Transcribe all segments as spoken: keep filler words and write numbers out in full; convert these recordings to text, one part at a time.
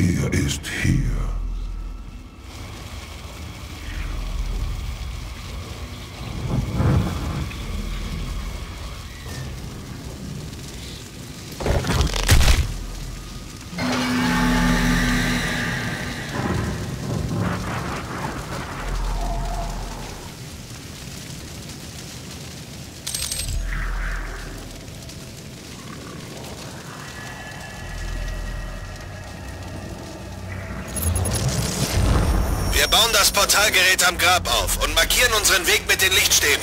Er ist hier. Wir bauen das Portalgerät am Grab auf und markieren unseren Weg mit den Lichtstäben.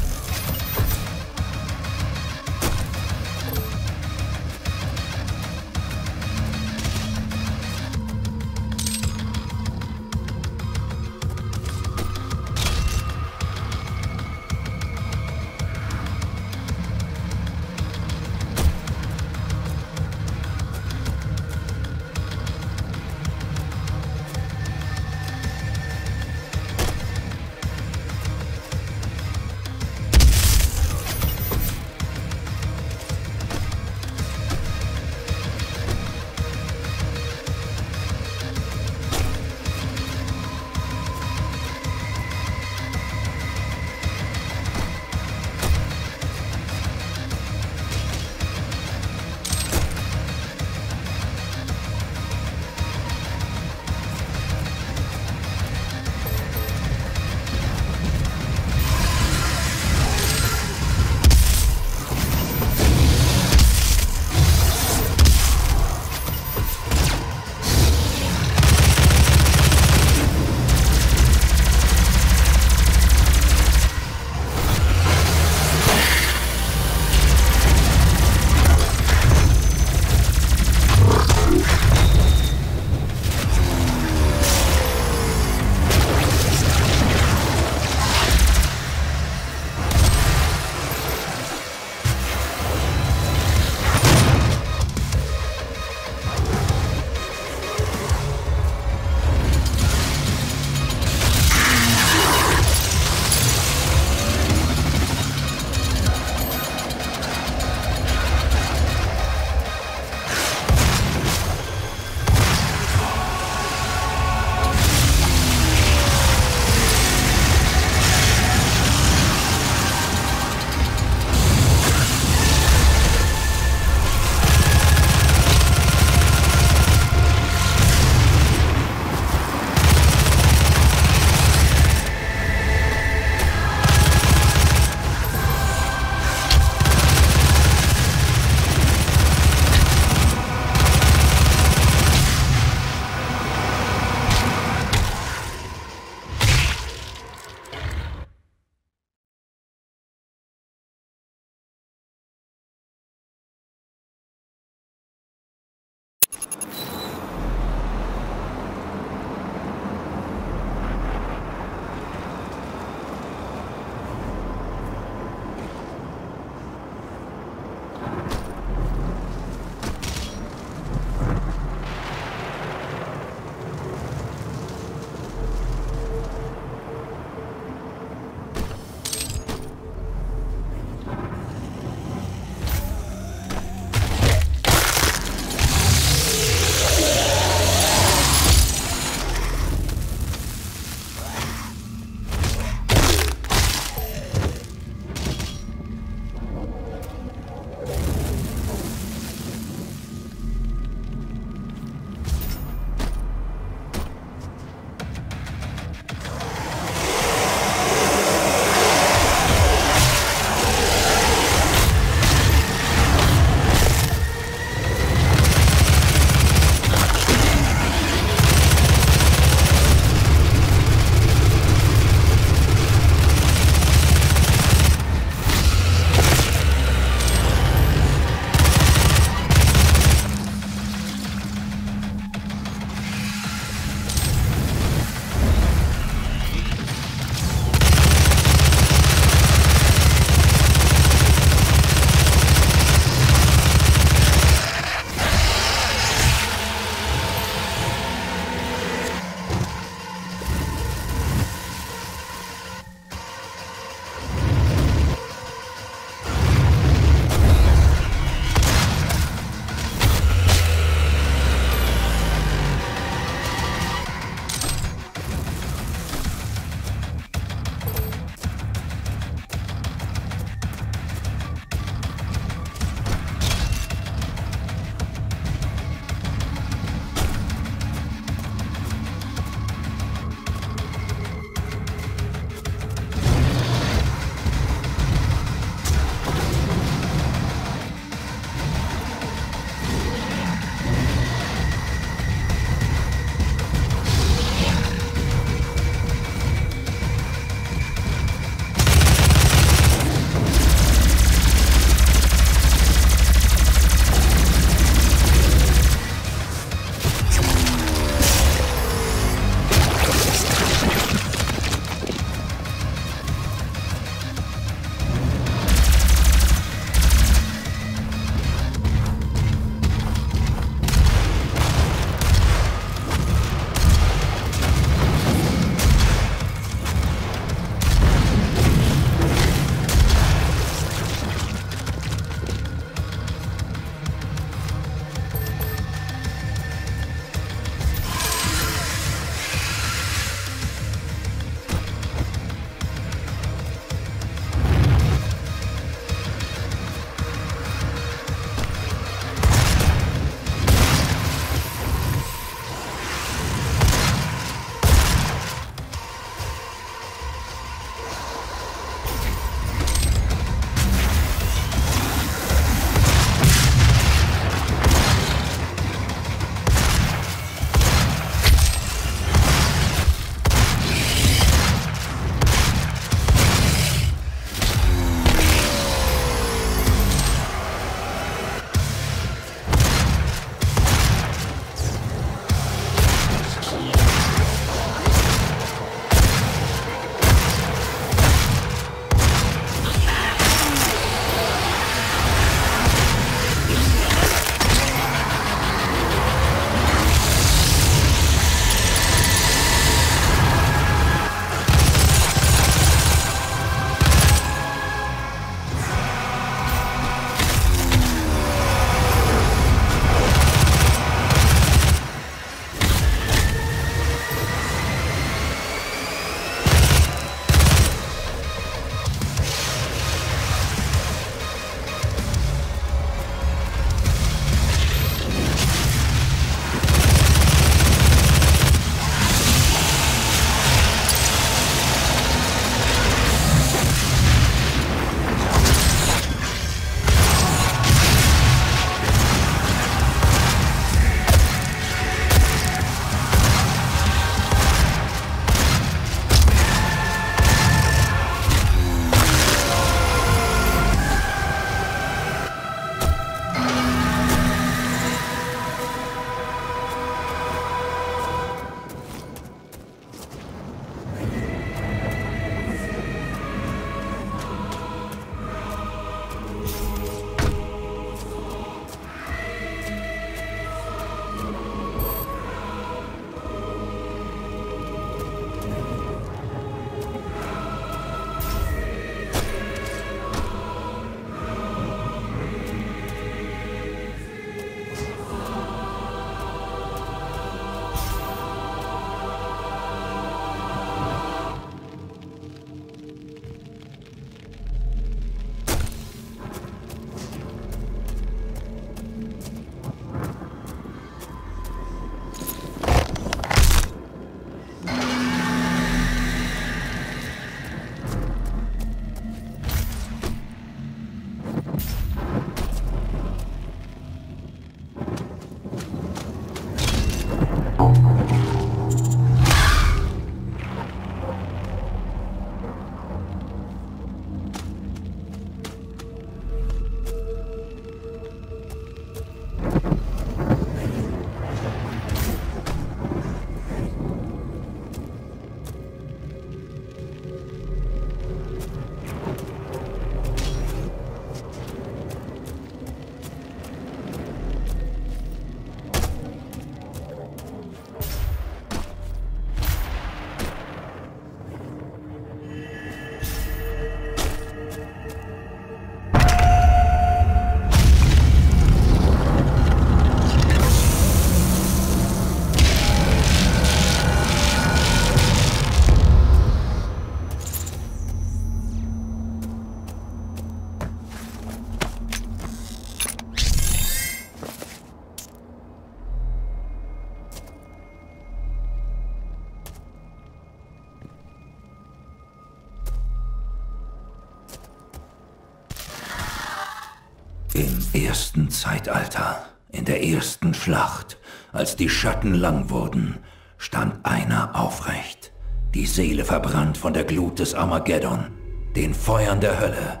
ersten Zeitalter, in der ersten Schlacht, als die Schatten lang wurden, stand einer aufrecht, die Seele verbrannt von der Glut des Armageddon, den Feuern der Hölle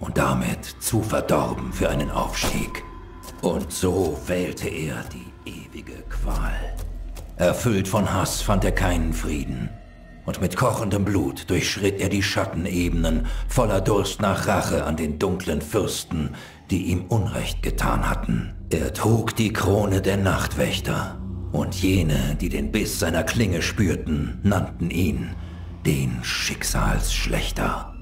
und damit zu verdorben für einen Aufstieg. Und so wählte er die ewige Qual. Erfüllt von Hass fand er keinen Frieden. Und mit kochendem Blut durchschritt er die Schattenebenen, voller Durst nach Rache an den dunklen Fürsten, die ihm Unrecht getan hatten. Er trug die Krone der Nachtwächter, und jene, die den Biss seiner Klinge spürten, nannten ihn den Schicksalsschlächter.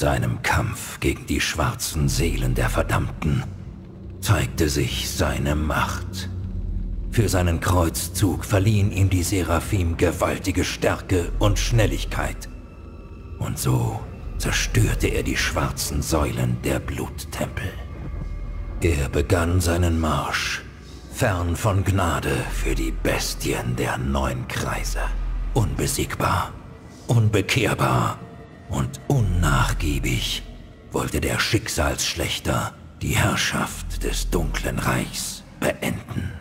seinem Kampf gegen die schwarzen Seelen der Verdammten zeigte sich seine Macht. Für seinen Kreuzzug verliehen ihm die Seraphim gewaltige Stärke und Schnelligkeit. Und so zerstörte er die schwarzen Säulen der Bluttempel. Er begann seinen Marsch, fern von Gnade für die Bestien der neuen Kreise. Unbesiegbar, unbekehrbar und unnachgiebig wollte der Schicksalsschlächter die Herrschaft des Dunklen Reichs beenden.